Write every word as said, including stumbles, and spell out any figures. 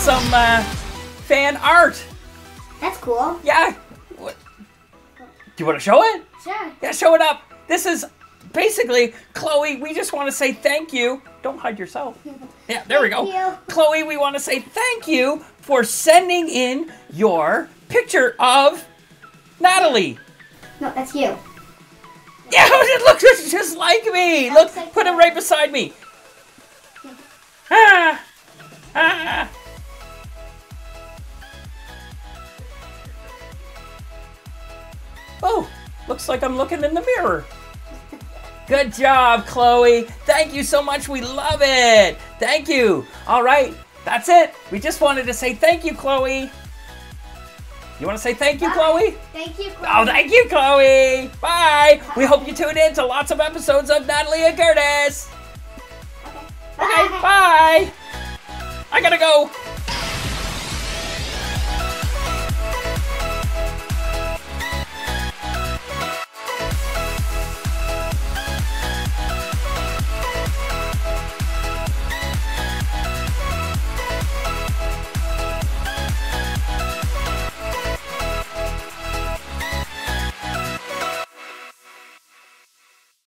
some uh, fan art. That's cool. Yeah. What? Do you want to show it? Sure. Yeah, show it up. This is basically, Chloe, we just want to say thank you. Don't hide yourself. Yeah, there we go. You. Chloe, we want to say thank you for sending in your picture of Natalie. No, that's you. Yeah, it looks just like me. Look, put it right beside me. Ah, ah. Oh, looks like I'm looking in the mirror. Good job, Chloe. Thank you so much. We love it. Thank you. All right, that's it. We just wanted to say thank you, Chloe. You want to say thank you, Bye. Chloe? Thank you, Chloe. Oh, thank you, Chloe. Bye. Bye. We hope you tune in to lots of episodes of Natalie and Curtis. Okay. Bye. Okay, bye. I gotta go.